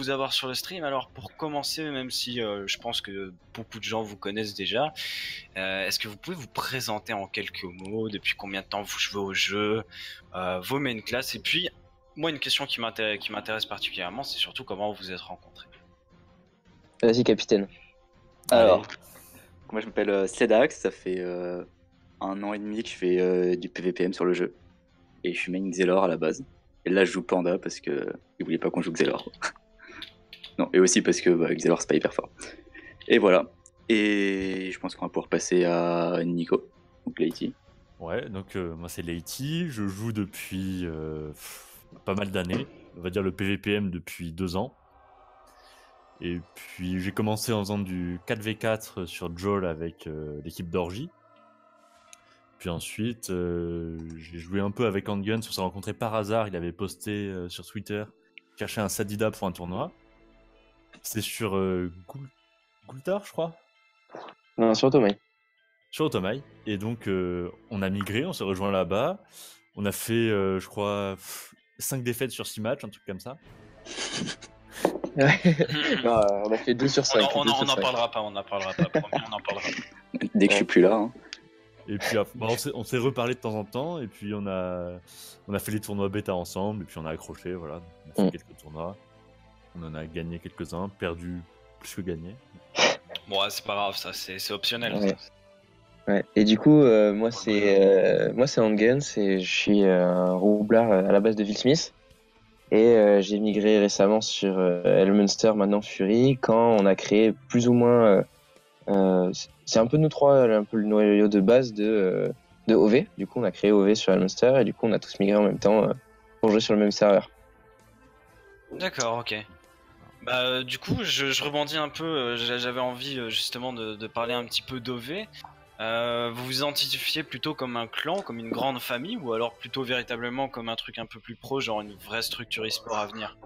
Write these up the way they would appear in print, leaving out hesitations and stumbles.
vous avoir sur le stream. Alors pour commencer, même si je pense que beaucoup de gens vous connaissent déjà, est-ce que vous pouvez vous présenter en quelques mots, depuis combien de temps vous jouez au jeu, vos main classes, et puis moi une question qui m'intéresse particulièrement, c'est surtout comment vous vous êtes rencontrés. Vas-y capitaine. Alors, moi je m'appelle Cedax, ça fait un an et demi que je fais du PVPM sur le jeu. Et je suis main Xelor à la base. Et là je joue Panda parce que ils voulaient pas qu'on joue Xelor. Non, et aussi parce que bah, Xelor c'est pas hyper fort. Et voilà. Et je pense qu'on va pouvoir passer à Nico, donc Leity. Ouais, donc moi c'est Leity, je joue depuis pas mal d'années. On va dire le PVPM depuis 2 ans. Et puis j'ai commencé en faisant du 4v4 sur Joel avec l'équipe d'Orgie. Puis ensuite j'ai joué un peu avec Angun, on s'est rencontré par hasard, il avait posté sur Twitter, cherchait un Sadida pour un tournoi. C'était sur Goultar je crois. Non, sur Automail. Sur Automail. Et donc on a migré, on s'est rejoint là-bas. On a fait je crois 5 défaites sur 6 matchs, un truc comme ça. Non, on a fait 2 sur 5. On n'en parlera pas, on n'en parlera pas. Promis, on n'en parlera pas. Dès que je suis plus là. Hein. Et puis on s'est reparlé de temps en temps, et puis on a fait les tournois bêta ensemble, et puis on a accroché, voilà. On a fait quelques tournois, on en a gagné quelques-uns, perdu plus que gagné. Bon, c'est pas grave, ça, c'est optionnel. Ouais. Ça. Ouais. Et du coup, moi c'est Angun, je suis un Roublard à la base de Vilsmith. Et j'ai migré récemment sur Elminster, maintenant Fury, quand on a créé plus ou moins... c'est un peu nous trois, un peu le noyau de base de OV. Du coup, on a créé OV sur Elminster et du coup, on a tous migré en même temps pour jouer sur le même serveur. D'accord, ok. Bah, du coup, je rebondis un peu. J'avais envie justement de parler un petit peu d'OV. Vous vous identifiez plutôt comme un clan, comme une grande famille, ou alors plutôt véritablement comme un truc un peu plus pro, genre une vraie structure e-sport à venir?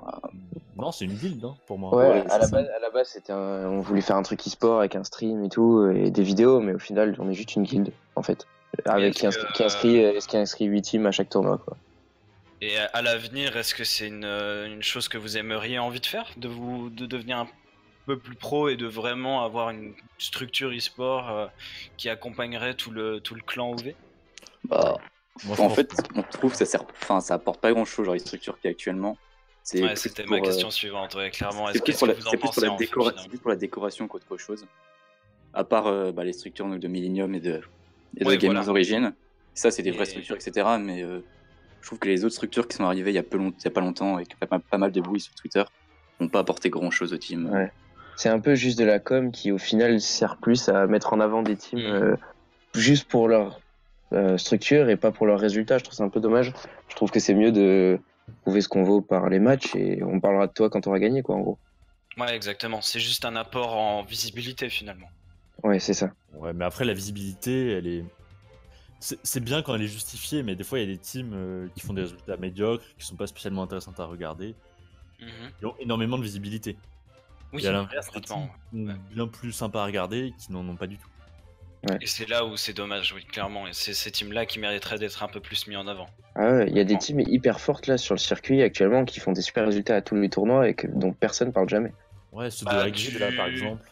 Non, c'est une guilde hein, pour moi. Ouais, à la base c'était on voulait faire un truc e-sport avec un stream et tout, et des vidéos, mais au final on est juste une guilde en fait, avec qui inscrit 8 teams à chaque tournoi quoi. Et à l'avenir, est-ce que c'est une chose que vous aimeriez envie de faire, de devenir un peu plus pro et de vraiment avoir une structure e-sport qui accompagnerait tout le clan OV? Bah, moi, en fait, on trouve que ça apporte pas grand chose, genre les structures qu'il y a actuellement. Ouais, c'était ma question suivante, ouais, clairement. C'est plus pour la décoration qu'autre chose. À part les structures de Millennium et de Game of Origins. Ça, c'est des vraies structures, etc. Mais je trouve que les autres structures qui sont arrivées il y a pas longtemps et qui ont pas mal de bruit sur Twitter n'ont pas apporté grand chose au team. Ouais. C'est un peu juste de la com qui au final sert plus à mettre en avant des teams juste pour leur structure et pas pour leurs résultats. Je trouve c'est un peu dommage. Je trouve que c'est mieux de prouver ce qu'on vaut par les matchs et on parlera de toi quand on aura gagné quoi en gros. Ouais exactement, c'est juste un apport en visibilité finalement. Ouais c'est ça. Ouais mais après la visibilité elle est... C'est bien quand elle est justifiée mais des fois il y a des teams qui font des résultats médiocres, qui sont pas spécialement intéressantes à regarder, qui ont énormément de visibilité. Oui, et à l'inverse, des teams bien plus sympas à regarder qui n'en ont pas du tout. Ouais. Et c'est là où c'est dommage, oui, clairement. Et c'est ces teams-là qui mériteraient d'être un peu plus mis en avant. Ah ouais, il y a des teams hyper fortes là sur le circuit actuellement qui font des super résultats à tous les tournois et dont personne parle jamais. Ouais, ceux de la guilde là par exemple.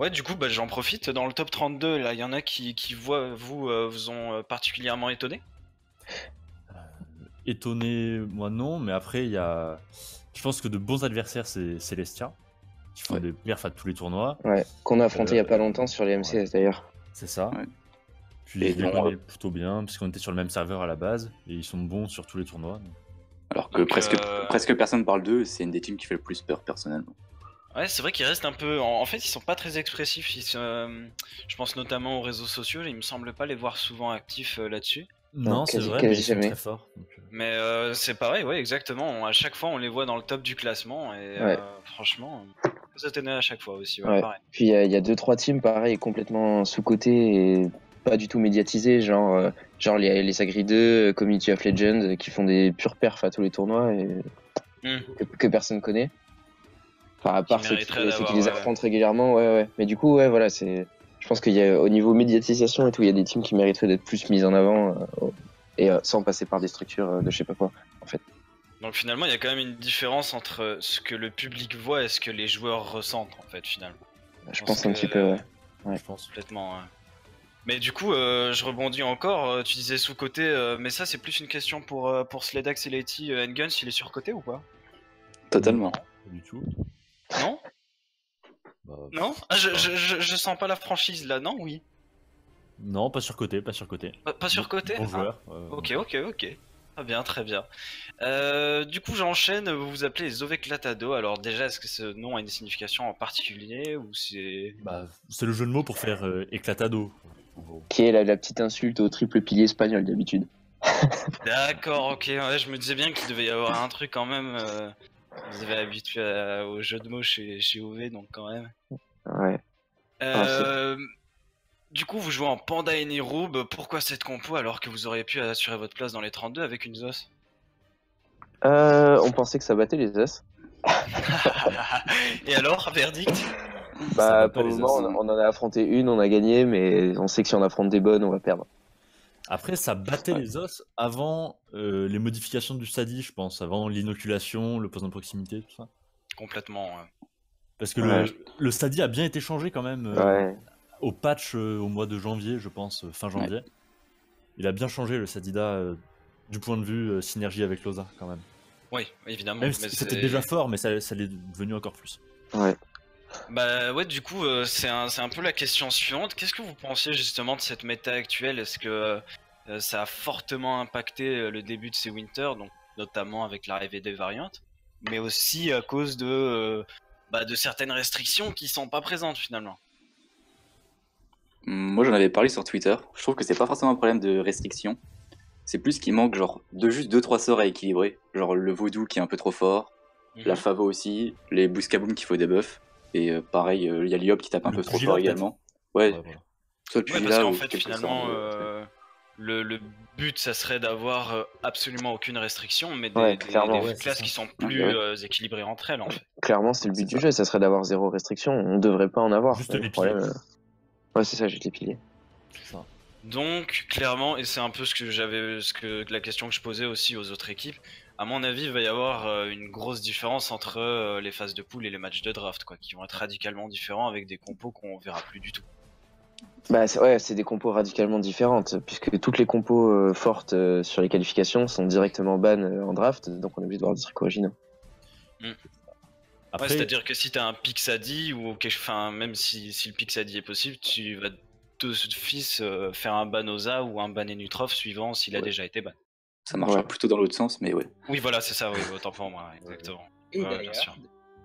Ouais, du coup, bah, j'en profite. Dans le top 32, là, il y en a qui vous ont particulièrement étonné? Étonné, moi non, mais après, il y a. Je pense que de bons adversaires, c'est Celestia. Qui font des perfs à tous les tournois. Ouais, qu'on a affronté il n'y a pas longtemps sur les MCS d'ailleurs. C'est ça. Ouais. Puis ils ont plutôt bien, puisqu'on était sur le même serveur à la base, et ils sont bons sur tous les tournois. Donc. Alors que presque personne parle d'eux, c'est une des teams qui fait le plus peur personnellement. Ouais, c'est vrai qu'ils restent un peu. En fait, ils sont pas très expressifs. Je pense notamment aux réseaux sociaux, il me semble pas les voir souvent actifs là-dessus. Non, c'est vrai, mais ils sont très forts. Mais c'est pareil, ouais, exactement. À chaque fois, on les voit dans le top du classement, et franchement. Ça tenait à chaque fois aussi. Ouais, ouais. Puis il y a 2-3 teams pareil complètement sous-côté et pas du tout médiatisés, genre les Agri 2, Community of Legends qui font des purs perfs à tous les tournois et que personne connaît. Enfin, à part ceux qui les affrontent régulièrement, ouais. Mais du coup, ouais, voilà, c'est. Je pense qu'il y a au niveau médiatisation et tout, il y a des teams qui mériteraient d'être plus mises en avant et sans passer par des structures de je sais pas quoi, en fait. Donc finalement, il y a quand même une différence entre ce que le public voit et ce que les joueurs ressentent, en fait, finalement. Je pense un petit peu, ouais. Je pense complètement, ouais. Mais du coup, je rebondis encore, tu disais sous-côté, mais ça c'est plus une question pour Sledax et Leity. Endgun, s'il est sur-côté ou pas? Totalement. Pas du tout. Non? Non, je sens pas la franchise là, non? Oui. Non, pas sur-côté, pas sur-côté. Pas sur-côté? Bon joueur. Ok. Ah bien, très bien. Du coup, j'enchaîne, vous vous appelez les OV Clatado. Alors déjà, est-ce que ce nom a une signification en particulier ou c'est... Bah, c'est le jeu de mots pour faire éclatado. Qui est la petite insulte au triple pilier espagnol d'habitude. D'accord, ok, ouais, je me disais bien qu'il devait y avoir un truc quand même. Vous avez habitué au jeu de mots chez OV, donc quand même. Ouais. Du coup, vous jouez en Panda et Nirub. Pourquoi cette compo alors que vous auriez pu assurer votre place dans les 32 avec une Zos? On pensait que ça battait les Zos. Et alors, verdict? Bah, pour le moment, on en a affronté une, on a gagné, mais on sait que si on affronte des bonnes, on va perdre. Après, ça battait les os avant les modifications du Sadi, je pense, avant l'inoculation, le poison de proximité, tout ça. Complètement, ouais. Parce que ouais, le Sadi a bien été changé quand même au patch au mois de janvier, je pense, fin janvier. Ouais. Il a bien changé le Sadida du point de vue synergie avec Loza, quand même. Oui, évidemment. Même si c'était déjà fort, mais ça l'est devenu encore plus. Ouais. Bah ouais, du coup c'est un peu la question suivante. Qu'est-ce que vous pensiez justement de cette méta actuelle? Est-ce que ça a fortement impacté le début de ces winters, donc notamment avec l'arrivée des variantes, mais aussi à cause de certaines restrictions qui sont pas présentes finalement? Moi j'en avais parlé sur Twitter, je trouve que c'est pas forcément un problème de restriction, c'est plus qu'il manque genre juste 2-3 sorts à équilibrer, genre le vaudou qui est un peu trop fort, la fava aussi, les bouscaboum qu'il faut des buffs. Et pareil, il y a l'Iop qui tape un peu trop fort également. Ouais, soit tu parce qu'en fait, finalement, le but, ça serait d'avoir absolument aucune restriction, mais des classes qui sont plus équilibrées entre elles, en fait. Clairement, c'est le but du jeu, ça serait d'avoir zéro restriction, on devrait pas en avoir. Juste les piliers. Ouais, c'est ça, juste les piliers. Donc, clairement, et c'est un peu la question que je posais aussi aux autres équipes, à mon avis, il va y avoir une grosse différence entre les phases de poule et les matchs de draft, quoi, qui vont être radicalement différents avec des compos qu'on verra plus du tout. Bah ouais, c'est des compos radicalement différentes, puisque toutes les compos fortes sur les qualifications sont directement bannes en draft, donc on est obligé de voir des trucs originaux. Après, ouais, c'est-à-dire que si t'as un Pixadi, ou enfin, même si le Pixadi est possible, tu vas de suite faire un ban Osa ou un ban Enutrof suivant s'il a déjà été ban. Ça marchera plutôt dans l'autre sens, mais ouais. Oui, voilà, c'est ça, oui, autant pour moi, exactement.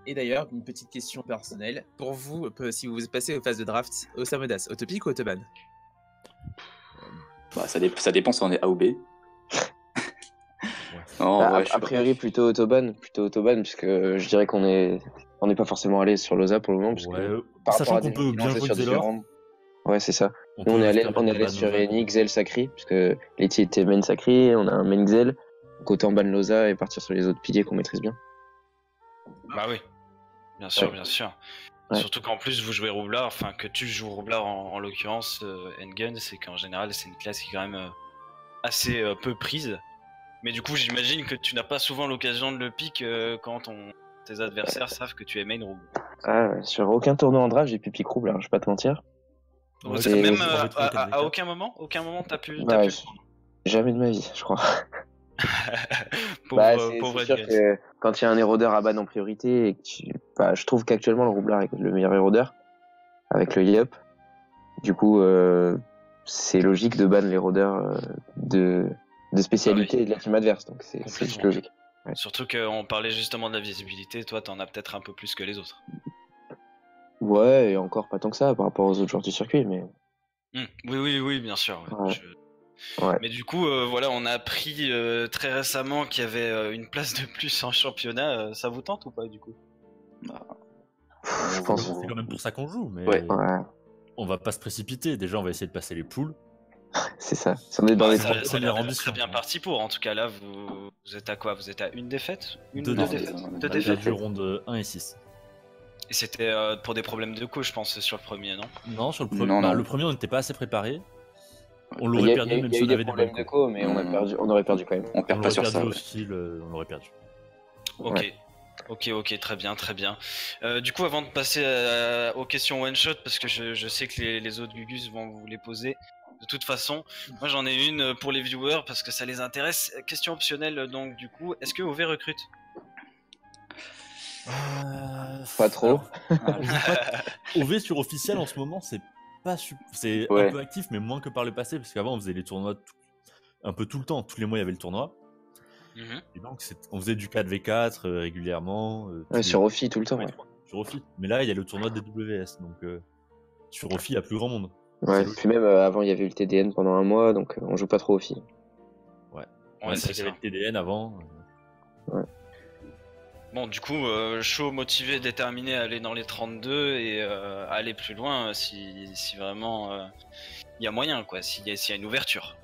Et d'ailleurs, une petite question personnelle. Pour vous, si vous passez aux phases de draft, Osamodas, autopic ou autoban? Bah, ça dépend si on est A ou B. Non, bah, ouais, a priori, plutôt autoban, puisque je dirais qu'on n'est pas forcément allé sur l'Osa pour le moment, puisque par rapport à des peut bien jouer différents... Ouais, c'est ça. Nous, on est allé sur Eni, Xel, Sacri, parce que Leity était main Sacri, on a un main Xel, donc autant ban Loza et partir sur les autres piliers qu'on maîtrise bien. Bah oui, bien sûr, bien sûr. Ouais. Surtout qu'en plus vous jouez Roublard, enfin que tu joues Roublard en l'occurrence, Endgun, c'est qu'en général c'est une classe qui est quand même assez peu prise. Mais du coup j'imagine que tu n'as pas souvent l'occasion de le pick quand tes adversaires savent que tu es main Roublard. Ah, sur aucun tournoi en draft j'ai pu pick Roublard, je vais pas te mentir. Ouais, même à aucun moment t'as pu... jamais de ma vie, je crois. C'est sûr que quand il y a un érodeur à ban en priorité, et que je trouve qu'actuellement le Roublard est le meilleur érodeur, avec le Yop. Du coup, c'est logique de ban l'érodeur de spécialité et de la team adverse, donc c'est juste logique. Ouais. Surtout qu'on parlait justement de la visibilité, toi t'en as peut-être un peu plus que les autres. Ouais, et encore pas tant que ça par rapport aux autres joueurs du circuit, mais... Oui, bien sûr. Ouais. Mais du coup, voilà, on a appris très récemment qu'il y avait une place de plus en championnat. Ça vous tente ou pas, du coup? Je pense que c'est quand même pour ça qu'on joue, mais on va pas se précipiter. Déjà, on va essayer de passer les poules. C'est ça. Si on est dans les ambitions, bien parti pour. En tout cas, là, vous êtes à quoi? Vous êtes à une défaite? Deux défaites. Deux rondes 1 et 6. Et c'était pour des problèmes de coups, je pense, sur le premier, non? Non, sur le premier, le premier, on n'était pas assez préparé. On l'aurait perdu, même si on avait des problèmes de coups, mais on aurait perdu quand même. On perd pas sur ça. On l'aurait perdu. Ok. Ouais. Ok, très bien, très bien. Du coup, avant de passer aux questions one-shot, parce que je sais que les autres Gugus vont vous les poser, de toute façon, moi j'en ai une pour les viewers, parce que ça les intéresse. Question optionnelle, donc, du coup, est-ce que OV recrute ? Pas trop. OV sur officiel, en ce moment, c'est pas un peu actif, mais moins que par le passé, parce qu'avant, on faisait les tournois un peu tout le temps. Tous les mois, il y avait le tournoi. Et donc on faisait du 4v4 régulièrement. Sur Ofi tout le temps. Ouais. Sur Ofi. Mais là, il y a le tournoi de DWS. Donc sur Ofi, il y a plus grand monde. Ouais, puis même avant, il y avait eu le TDN pendant un mois. Donc on joue pas trop Ofi. Ouais, c'est vrai qu'il y avait le TDN avant. Ouais. Bon, du coup, chaud, motivé, déterminé à aller dans les 32 et aller plus loin si vraiment il y a moyen, quoi. S'il y a une ouverture.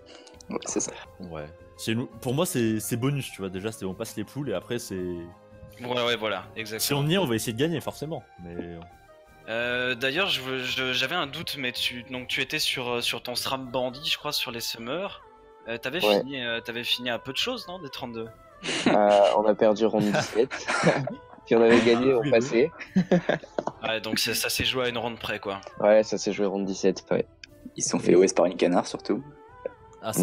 Ouais, c'est ça. Ouais. Pour moi, c'est bonus, tu vois. Déjà, on passe les poules et après, c'est. Ouais, voilà, exactement. Si on y est, on va essayer de gagner, forcément. Mais... D'ailleurs, j'avais un doute, mais tu étais sur ton SRAM bandit, je crois, sur les Summers. T'avais fini à peu de choses, non, des 32 on a perdu ronde 17. Puis on avait gagné, on passait. Ouais, donc ça s'est joué à une ronde près, quoi. Ouais, ça s'est joué ronde 17, ouais. Ils sont fait OS par une canard, surtout. Ah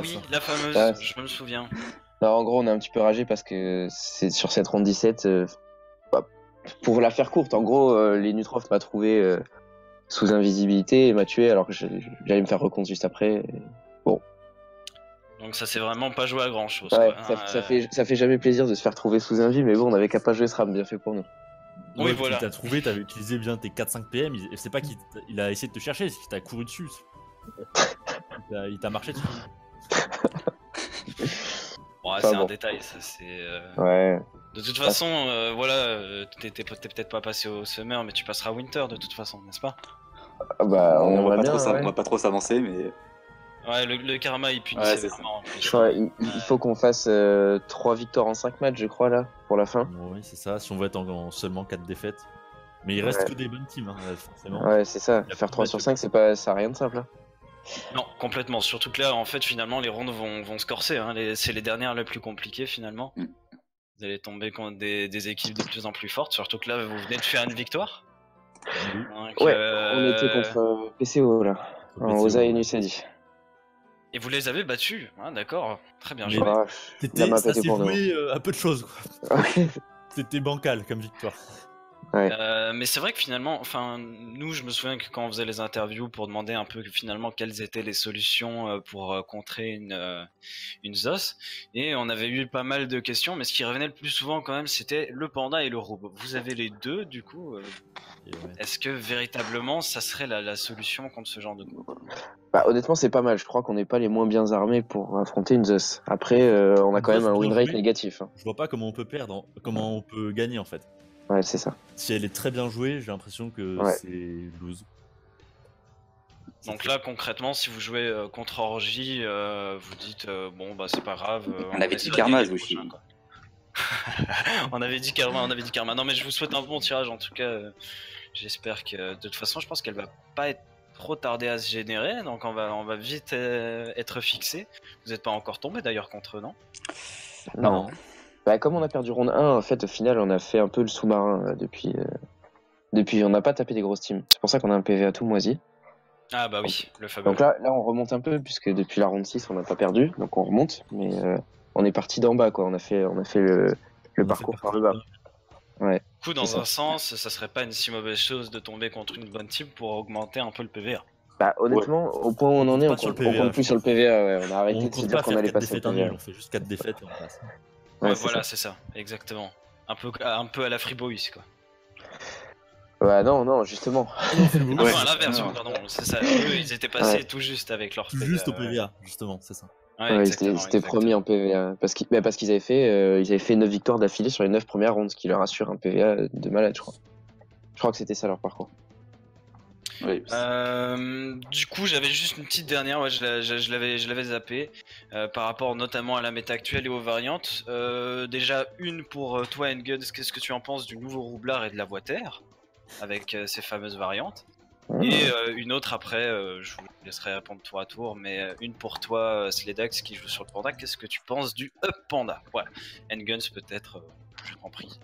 oui, la fameuse, je me souviens. Non, en gros, on a un petit peu ragé parce que c'est sur cette ronde 17, pour la faire courte, en gros, l'Enutrof m'a trouvé sous invisibilité et m'a tué alors que j'allais me faire recompte juste après. Bon. Donc ça s'est vraiment pas joué à grand chose. Ouais, quoi, ça fait jamais plaisir de se faire trouver sous invis, mais bon, on avait qu'à pas jouer ce RAM, bien fait pour nous. Oui, voilà. T'as trouvé, t'avais utilisé bien tes 4-5 PM, c'est pas qu'il a essayé de te chercher, c'est qu'il t'a couru dessus. Il t'a marché dessus. Bon, c'est un détail, ça c'est. Ouais. De toute façon, voilà, t'es peut-être pas passé au summer, mais tu passeras winter de toute façon, n'est-ce pas? Bah, on va pas trop s'avancer, mais. Ouais, le karma il punit sévèrement. Il faut qu'on fasse 3 victoires en 5 matchs, je crois, là, pour la fin. Oui, c'est ça, si on veut être en seulement 4 défaites. Mais il reste que des bonnes teams, hein, forcément. Ouais, c'est ça, faire 3 sur 5, ça a rien de simple. Hein. Non, complètement. Surtout que là, en fait, finalement, les rondes vont se corser. Hein. C'est les dernières les plus compliquées, finalement. Vous allez tomber contre des équipes de plus en plus fortes. Surtout que là, vous venez de faire une victoire. Donc, on était contre PCO, là. Osa et Nusadi. Et vous les avez battus, hein, d'accord. Très bien. Ça s'est joué à peu de choses. C'était bancal comme victoire. Ouais. Mais c'est vrai que finalement, nous, je me souviens que quand on faisait les interviews pour demander un peu finalement quelles étaient les solutions pour contrer une ZOS, et on avait eu pas mal de questions, mais ce qui revenait le plus souvent quand même, c'était le panda et le robot. Vous avez les deux, du coup. Est-ce que véritablement, ça serait la solution contre ce genre de groupe? Bah, honnêtement, c'est pas mal. Je crois qu'on n'est pas les moins bien armés pour affronter une ZOS. Après, on a quand même un win rate négatif. Hein. Je vois pas comment on peut perdre, comment on peut gagner en fait. Ouais, c'est ça. Si elle est très bien jouée, j'ai l'impression que c'est loose. Donc là, concrètement, si vous jouez contre Orgy, vous dites bon, bah c'est pas grave. On avait dit Karma, Zoshi. On avait dit Karma, Non, mais je vous souhaite un bon tirage en tout cas. J'espère que. De toute façon, je pense qu'elle va pas être trop tardée à se générer. Donc on va vite être fixé. Vous n'êtes pas encore tombé d'ailleurs contre eux, non? Non. Bah, comme on a perdu round 1, en fait, au final, on a fait un peu le sous-marin depuis on n'a pas tapé des grosses teams. C'est pour ça qu'on a un PV à tout moisi. Ah bah oui, le fameux. Donc là, on remonte un peu, puisque depuis la round 6, on n'a pas perdu, donc on remonte, mais on est parti d'en bas, quoi. On a fait le parcours par le bas. Ouais, du coup, dans un sens, ça serait pas une si mauvaise chose de tomber contre une bonne team pour augmenter un peu le PVA. Bah honnêtement, au point où on en est, on compte plus sur le PVA, on a arrêté de se dire qu'on allait passer le PVA. On fait juste 4 défaites et on passe. Ouais, voilà, c'est ça, exactement. Un peu à la Freeboys, quoi. Bah non, justement. À l'inverse, pardon, c'est ça. Eux, ils étaient passés tout juste avec leur... Juste au PVA, justement, c'est ça. Ouais, c'était premier en PVA, parce qu'ils avaient fait 9 victoires d'affilée sur les 9 premières rondes, ce qui leur assure un PVA de malade, je crois. Je crois que c'était ça leur parcours. Oui. Du coup, j'avais juste une petite dernière, je l'avais zappé, par rapport notamment à la méta actuelle et aux variantes. Déjà, une pour toi, Endgun, qu'est-ce que tu en penses du nouveau Roublard et de la voie terre, avec ses fameuses variantes? Et une autre après, je vous laisserai répondre tour à tour, mais une pour toi, Sledax, qui joue sur le Panda, qu'est-ce que tu penses du Up Panda? Voilà, Endguns peut-être Je t'en prie.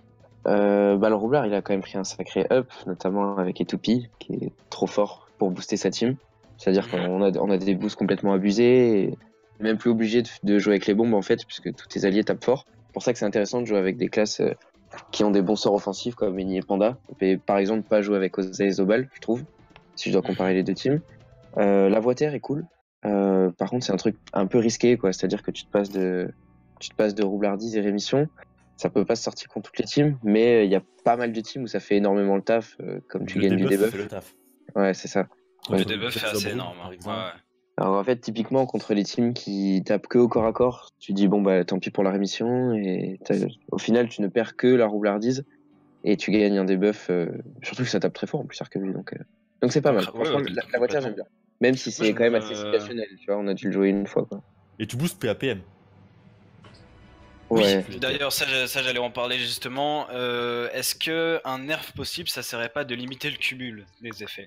Le Roublard, il a quand même pris un sacré up, notamment avec Etoupi, qui est trop fort pour booster sa team. C'est-à-dire qu'on a des boosts complètement abusés, et même plus obligé de jouer avec les bombes en fait, puisque tous tes alliés tapent fort. C'est pour ça que c'est intéressant de jouer avec des classes qui ont des bons sorts offensifs comme Eni et Panda. On peut par exemple pas jouer avec Osamodas et Zobal, je trouve, si je dois comparer les deux teams. La voie terre est cool. Par contre, c'est un truc un peu risqué, quoi. C'est-à-dire que tu te passes de roublardise et rémission. Ça peut pas se sortir contre toutes les teams, mais il y a pas mal de teams où ça fait énormément le taf, comme tu gagnes du debuff. Le taf. Ouais, c'est ça. Le debuff est assez énorme, par exemple. Ouais. Alors en fait, typiquement contre les teams qui tapent que au corps à corps, tu dis bon bah tant pis pour la rémission et au final tu ne perds que la roublardise et tu gagnes un debuff. Surtout que ça tape très fort en plus Arcabus, donc c'est pas mal. Franchement, la voiture j'aime bien. Même si c'est quand même assez situationnel, tu vois, on a dû le jouer une fois quoi. Et tu boostes PAPM. Ouais. Oui, d'ailleurs ça j'allais en parler justement. Est-ce que un nerf possible ça serait pas de limiter le cumul des effets?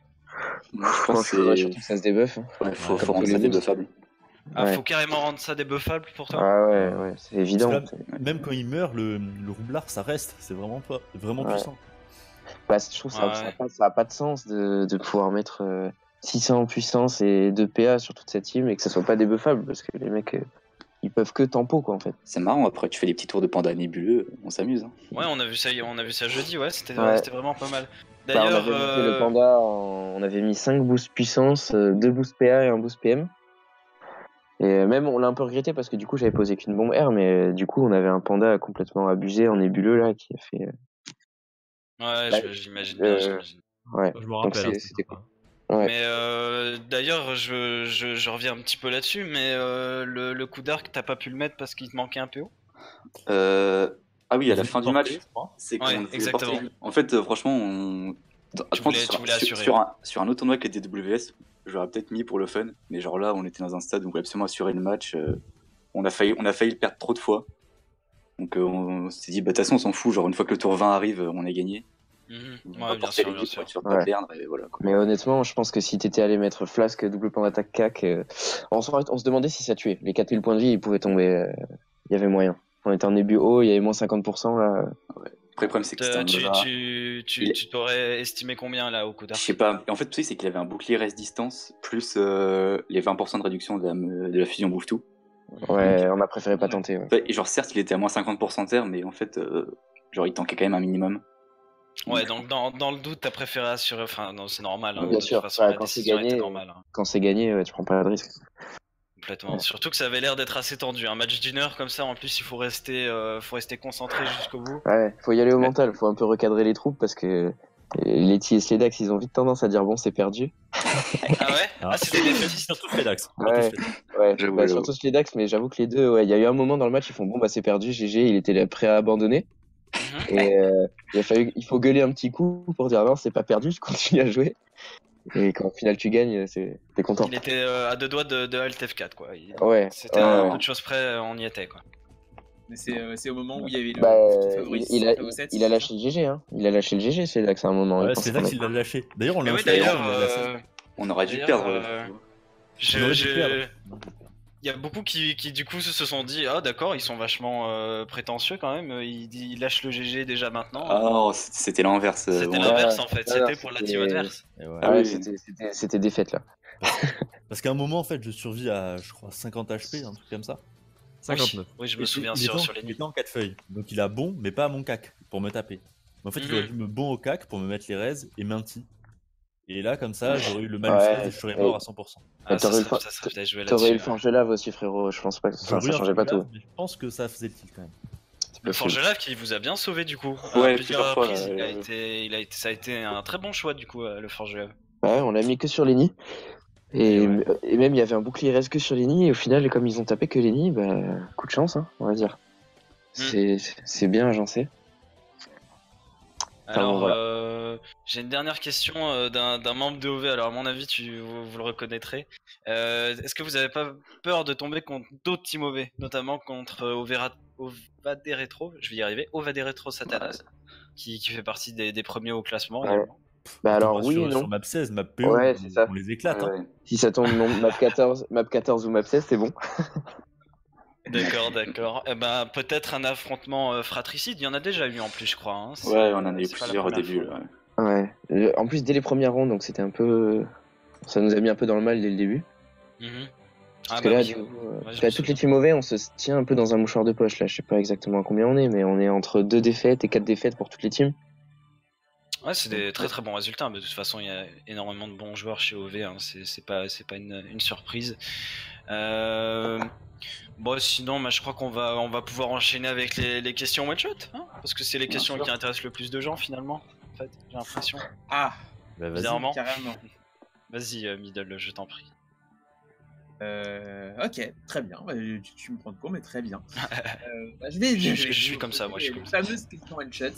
Je pense que surtout ça se débuffe. Ouais, faut rendre ça débuffable. Ah, ouais. Faut carrément rendre ça débuffable pour toi. Ah ouais, c'est évident. Là, même quand il meurt, le roublard ça reste, c'est vraiment puissant. Bah, je trouve ça a pas de sens de pouvoir mettre 600 en puissance et 2 PA sur toute cette team et que ça soit pas débuffable parce que les mecs ils peuvent que tempo quoi en fait. C'est marrant, après tu fais des petits tours de panda nébuleux, on s'amuse. Hein. Ouais, on a vu ça jeudi, ouais, c'était vraiment pas mal. D'ailleurs, le panda, on avait mis 5 boosts puissance, 2 boosts PA et 1 boost PM. Et même on l'a un peu regretté parce que du coup j'avais posé qu'une bombe R, mais du coup on avait un panda complètement abusé en nébuleux là qui a fait. Ouais, j'imagine bien. Ouais, je me rappelle. C'était quoi. Ouais. Mais d'ailleurs, je reviens un petit peu là-dessus, mais le coup d'arc, t'as pas pu le mettre parce qu'il te manquait un PO? Ah oui, à la fin du match, c'est qu'on exactement. En fait, franchement, je pense sur un autre tournoi qui était DWS, j'aurais peut-être mis pour le fun, mais genre là, on était dans un stade où on voulait absolument assurer le match, on a failli le perdre trop de fois, donc on s'est dit, bah de toute façon, on s'en fout, genre une fois que le tour 20 arrive, on est gagné. Mais honnêtement, je pense que si t'étais allé mettre flasque, double plan d'attaque, cac, on se demandait si ça tuait. Les 4000 points de vie, ils pouvaient tomber. Il y avait moyen. On était en début haut, il y avait moins 50%. Là. Ouais. Après, le problème, c'est que c'était un Tu t'aurais estimé combien là au coup d'arc? Je sais pas. En fait, tu sais, c'est qu'il avait un bouclier reste distance plus les 20% de réduction de la fusion bouffe tout. Ouais, donc, on a préféré pas tenter. Ouais. Et genre, certes, il était à moins 50% de terre, mais en fait, il tankait quand même un minimum. Ouais, donc dans le doute, t'as préféré assurer. Enfin, non, c'est normal. Hein, bien sûr. Façon, ouais, quand c'est gagné, tu prends pas de risque. Complètement. Ouais. Surtout que ça avait l'air d'être assez tendu. Un match d'une heure comme ça, en plus, il faut rester concentré jusqu'au bout. Ouais, faut y aller au mental. Faut un peu recadrer les troupes parce que Leity et Sledax, ils ont vite tendance à dire bon, c'est perdu. Ah ouais. Ah, c'était des petits surtout Sledax. Ouais. Surtout Sledax, mais j'avoue que les deux, il y a eu un moment dans le match, ils font bon, bah c'est perdu, GG, il était là, prêt à abandonner. Et il faut gueuler un petit coup pour dire non, c'est pas perdu, je continue à jouer. Et quand au final tu gagnes, t'es content. Il était à deux doigts de Alt F4, quoi. C'était un peu de choses près, on y était, quoi. Mais c'est au moment où il y avait le favoris. Il a lâché le GG, hein. Il a lâché le GG, c'est là que c'est un moment. Ouais, c'est là qu'il l'a lâché. D'ailleurs, on l'a lâché. On aurait dû perdre. Il y a beaucoup qui du coup se sont dit ah d'accord, ils sont vachement prétentieux quand même, ils lâchent le GG déjà maintenant. Oh, c'était l'inverse. C'était l'inverse en fait, c'était pour la team adverse. C'était défaite là. Parce qu'à un moment en fait je survis à je crois 50 HP, un truc comme ça. 59. Oui, je me souviens sur les nuits. Il était en 4 feuilles, donc il a bon mais pas à mon cac pour me taper. Mais en fait il aurait dû me bon au cac pour me mettre les raises et minti. Et là, comme ça, j'aurais eu le mal et je serais mort à 100%. T'aurais eu le Forgelave aussi, frérot. Je pense pas que ça changeait pas tout. Je pense que ça faisait le tilt quand même. Le Forgelave qui vous a bien sauvé du coup. Ouais, plusieurs fois. Ça a été un très bon choix du coup, le Forgelave. Ouais, on l'a mis que sur les nids. Et même, il y avait un bouclier reste que sur les nids. Et au final, comme ils ont tapé que les nids, bah, coup de chance, hein, on va dire. C'est bien agencé. Alors, j'ai une dernière question d'un membre de OV. Alors, à mon avis, vous le reconnaîtrez. Est-ce que vous n'avez pas peur de tomber contre d'autres teams OV, notamment contre OVAD Retro? Je vais y arriver. OVAD Retro Satanas, qui fait partie des premiers au classement. Ouais. Bah alors oui, non. Sur map 16, map PO, ouais, on les éclate. Ouais. Hein. Si ça tombe map 14 ou map 16, c'est bon. D'accord, d'accord. Eh ben, peut-être un affrontement fratricide, il y en a déjà eu en plus, je crois. Hein. Ouais, on en a eu plusieurs au début. Ouais. Ouais. En plus, dès les premières rondes, donc c'était un peu. Ça nous a mis un peu dans le mal dès le début. Mm-hmm. Parce que là, du coup, toutes les teams mauvais, on se tient un peu dans un mouchoir de poche. Là, je sais pas exactement à combien on est, mais on est entre 2 défaites et 4 défaites pour toutes les teams. Ouais, c'est des très très bons résultats. Mais de toute façon, il y a énormément de bons joueurs chez OV. Hein. C'est pas une surprise. Bon, sinon, bah, je crois qu'on va pouvoir enchaîner avec les questions one shot, hein, parce que c'est les questions qui intéressent le plus de gens finalement. En fait, j'ai l'impression. Ah, bah, vas-y, carrément. Vas-y, Middle, je t'en prie. Ok, très bien. Tu me prends de court, mais très bien. Bah, je suis comme ça, moi. Je suis comme ça. Fameuse question one shot.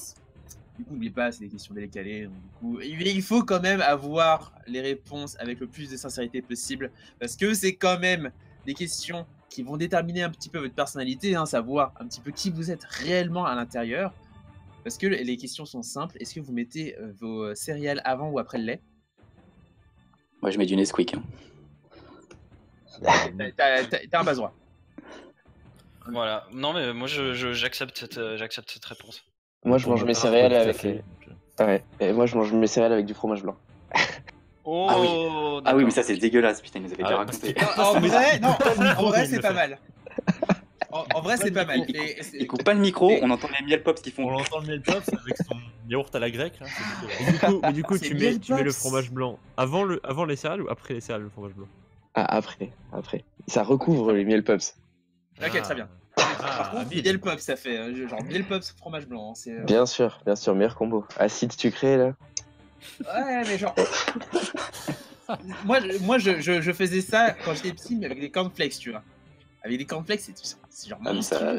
Du coup, n'oublie pas, c'est des questions décalées. Donc, du coup, il faut quand même avoir les réponses avec le plus de sincérité possible, parce que c'est quand même des questions qui vont déterminer un petit peu votre personnalité, hein, savoir un petit peu qui vous êtes réellement à l'intérieur. Parce que les questions sont simples. Est-ce que vous mettez vos céréales avant ou après le lait? Moi, je mets du Nesquik. Hein. T'as un bas droit. Voilà. Non, mais moi, j'accepte cette réponse. Moi, je mange mes céréales avec. Ouais. Et moi, je mange mes céréales avec du fromage blanc. Oh, ah oui. Ah oui, mais ça c'est dégueulasse, putain, il nous avait déjà raconté. En vrai, non, en vrai c'est pas mal. En vrai c'est pas mal. Il coupe pas le micro, on entend les miel pops qui font. On entend le miel pops avec son yaourt à la grecque. Là. Mais du coup tu mets le fromage blanc avant les céréales ou après les céréales le fromage blanc? Ah, après. Ça recouvre les miel pops. Ok, très bien. Par contre, miel pops ça fait genre miel pops fromage blanc. Bien sûr, meilleur combo. Acide sucré là. Ouais, mais genre. moi, je faisais ça quand j'étais petit, mais avec des cornflakes, tu vois. Avec des cornflakes et tout ça. C'est genre. Ah, ça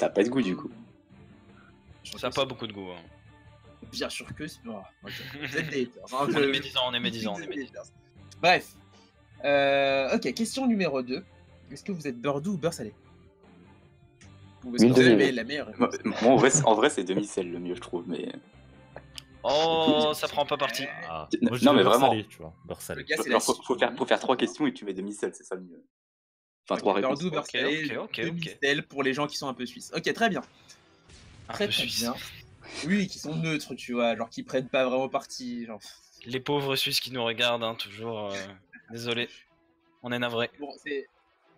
a pas de goût, du coup. Ça a pas beaucoup de goût. Hein. Bien sûr que c'est. Oh, okay. Vous êtes des haters. Hein, on est médisants. Bref. Ok, question numéro 2. Est-ce que vous êtes beurre doux ou beurre salé? La meilleure. Moi, en vrai, c'est demi-sel le mieux, je trouve, mais. Oh, ça prend pas parti. Ah, moi, non, mais vraiment. Salé, tu vois. Beurre salé. Faut faire 3 questions et tu mets demi-sel, c'est ça le mieux. Enfin, 3 réponses. Beurre doux, beurre salé, demi-sel pour les gens qui sont un peu suisses. Ok, très bien. Très bien. Oui, qui sont neutres, tu vois, genre qui prennent pas vraiment parti. Genre. Les pauvres Suisses qui nous regardent, hein, toujours. Désolé, on est navré. Bon,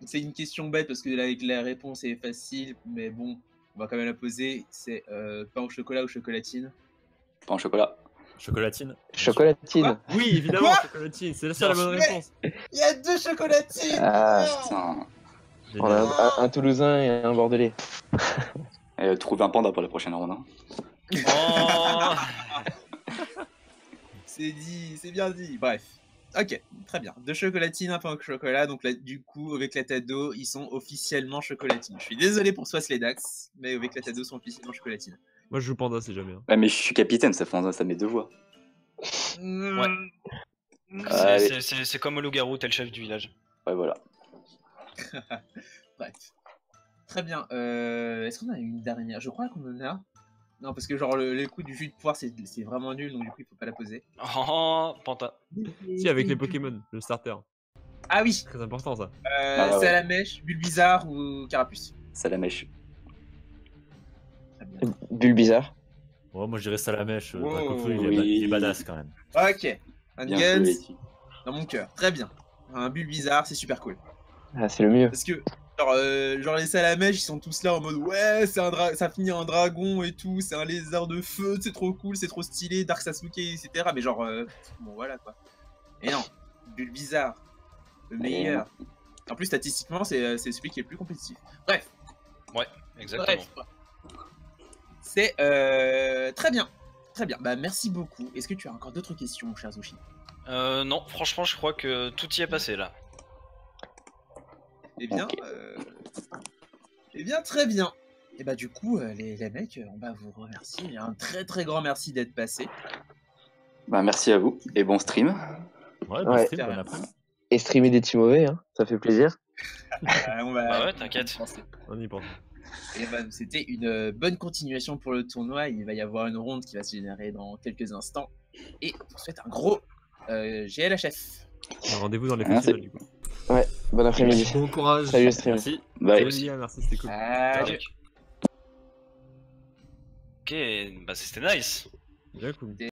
c'est une question bête parce que la réponse est facile, mais bon, on va quand même la poser. C'est pain au chocolat ou chocolatine? Pain au chocolat. Chocolatine. Oui, évidemment, chocolatine, c'est la seule bonne réponse. Il y a 2 chocolatines. Ah, putain. On a un Toulousain et un Bordelais. Trouve un panda pour la prochaine ronde. Hein. Oh. C'est dit, c'est bien dit. Bref. Ok, très bien. 2 chocolatines, un pain au chocolat. Donc là, du coup, OV Clatado, ils sont officiellement chocolatines. Je suis désolé pour soi, Sledax, mais OV Clatado sont officiellement chocolatines. Moi je joue Panda, c'est jamais. Hein. Ouais, mais je suis capitaine, ça met 2 voix. Ouais. C'est comme au loup-garou, t'es le chef du village. Ouais, voilà. Bref. Très bien. Est-ce qu'on a une dernière? Je crois qu'on en a. Non, parce que genre le coup du jus de poire, c'est vraiment nul, donc du coup il faut pas la poser. Oh, Panta. Si, avec les Pokémon, le starter. Ah oui. Très important ça. C'est à la mèche, Bulbizarre ou Carapuce? C'est à la mèche. Bulbizarre. Oh, moi je dirais Salamèche. Oh, il est badass quand même. Ok, Endgun dans mon cœur, très bien. Un Bulbizarre, c'est super cool. Ah, c'est le mieux. Parce que genre les Salamèches, ils sont tous là en mode ouais, ça finit en dragon et tout, c'est un lézard de feu, c'est trop cool, c'est trop stylé, Dark Sasuke, etc. Mais genre, bon voilà quoi. Et non, Bulbizarre, le meilleur. En plus, statistiquement, c'est celui qui est le plus compétitif. Bref. Ouais, exactement. Bref, ouais. C'est très bien, très bien. Bah merci beaucoup. Est-ce que tu as encore d'autres questions, mon cher Zoshi? Non, franchement, je crois que tout y est passé là. Eh bien, okay. Eh bien, très bien. Et bah du coup, les mecs, on va vous remercier. Un très très grand merci d'être passé. Bah merci à vous et bon stream. Ouais, bon stream, bon après. Et streamer des teams mauvais, hein, ça fait plaisir. Bah ouais, t'inquiète. On y pense. Ben, c'était une bonne continuation pour le tournoi. Il va y avoir une ronde qui va se générer dans quelques instants. Et on souhaite un gros GLHF. Rendez-vous dans les festivals du coup. Ouais. Bon après-midi. Bon courage. Salut, stream. Merci. Bye. Merci, c'était cool. Salut. Ok, bah c'était nice. Bien cool.